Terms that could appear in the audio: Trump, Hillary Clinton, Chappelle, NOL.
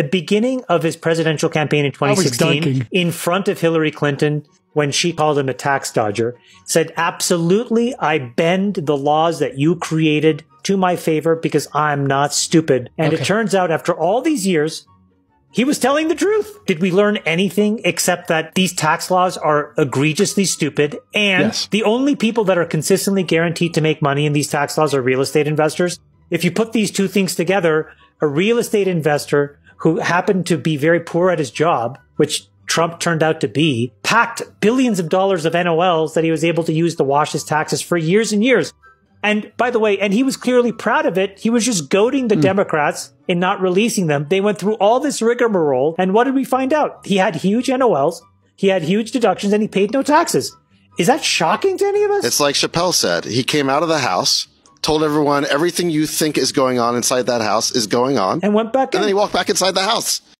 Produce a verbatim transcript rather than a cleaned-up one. the beginning of his presidential campaign in twenty sixteen, in front of Hillary Clinton, when she called him a tax dodger, said, absolutely, I bend the laws that you created to my favor because I'm not stupid. And okay. It turns out after all these years, he was telling the truth. Did we learn anything except that these tax laws are egregiously stupid? And yes. The only people that are consistently guaranteed to make money in these tax laws are real estate investors. If you put these two things together, a real estate investor who happened to be very poor at his job, which Trump turned out to be, packed billions of dollars of N O Ls that he was able to use to wash his taxes for years and years. And by the way, and he was clearly proud of it. He was just goading the mm. Democrats in not releasing them. They went through all this rigmarole. And what did we find out? He had huge N O Ls. He had huge deductions and he paid no taxes. Is that shocking to any of us? It's like Chappelle said, he came out of the house, told everyone everything you think is going on inside that house is going on. And went back in. And then he walked back inside the house.